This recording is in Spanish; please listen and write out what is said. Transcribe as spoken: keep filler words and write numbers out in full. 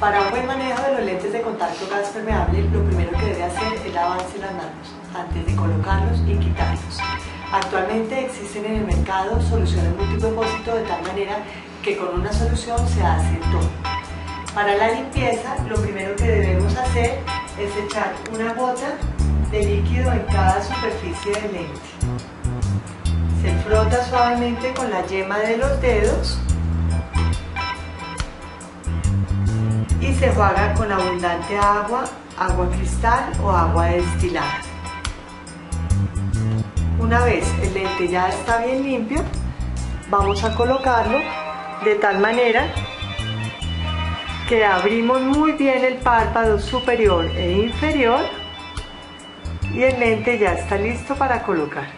Para un buen manejo de los lentes de contacto gas permeable, lo primero que debe hacer es lavarse las manos antes de colocarlos y quitarlos. Actualmente existen en el mercado soluciones multipropósito de tal manera que con una solución se hace todo. Para la limpieza, lo primero que debemos hacer es echar una gota de líquido en cada superficie del lente. Se frota suavemente con la yema de los dedos y se enjuaga con abundante agua, agua cristal o agua destilada. Una vez el lente ya está bien limpio, vamos a colocarlo de tal manera que abrimos muy bien el párpado superior e inferior y el lente ya está listo para colocar.